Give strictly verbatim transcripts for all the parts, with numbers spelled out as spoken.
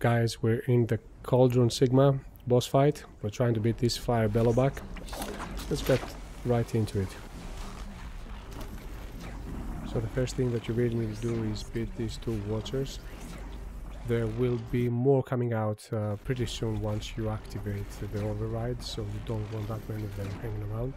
guys, we're in the Cauldron Sigma boss fight. We're trying to beat this Fire Bellowback. Let's get right into it. So the first thing that you really need to do is beat these two watchers. There will be more coming out uh, pretty soon once you activate the override, so you don't want that many of them hanging around.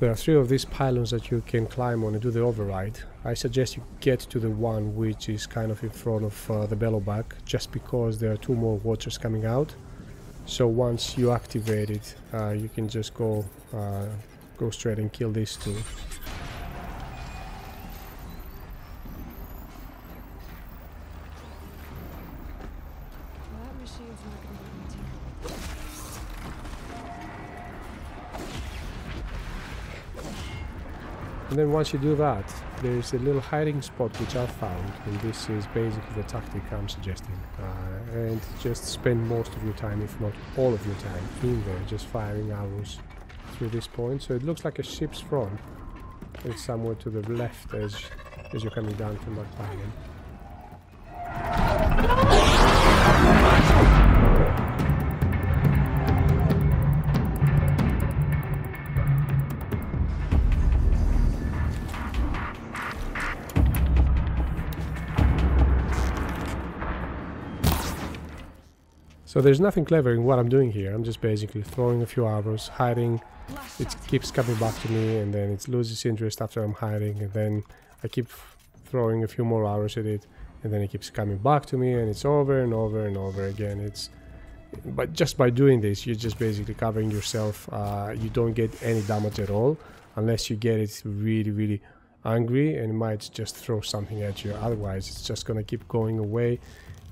There are three of these pylons that you can climb on and do the override. I suggest you get to the one which is kind of in front of uh, the Bellowback, just because there are two more watchers coming out. So once you activate it, uh, you can just go, uh, go straight and kill these two. And then once you do that, there is a little hiding spot which I found, and this is basically the tactic I'm suggesting. Uh, and just spend most of your time, if not all of your time, in there, just firing arrows through this point. So it looks like a ship's front. It's somewhere to the left as as you're coming down from that island. So there's nothing clever in what I'm doing here. I'm just basically throwing a few arrows, hiding. It keeps coming back to me, and then it loses interest after I'm hiding, and then I keep throwing a few more arrows at it, and then it keeps coming back to me, and it's over and over and over again. It's, but just by doing this, you're just basically covering yourself. Uh, you don't get any damage at all, unless you get it really, really angry and it might just throw something at you. Otherwise, it's just gonna keep going away,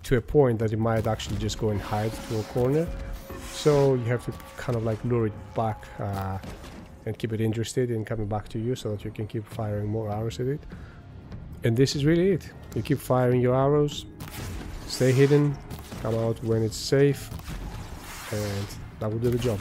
to a point that it might actually just go and hide to a corner. So you have to kind of like lure it back uh, and keep it interested in coming back to you, so that you can keep firing more arrows at it. And this is really it. You keep firing your arrows, stay hidden, come out when it's safe, and that will do the job.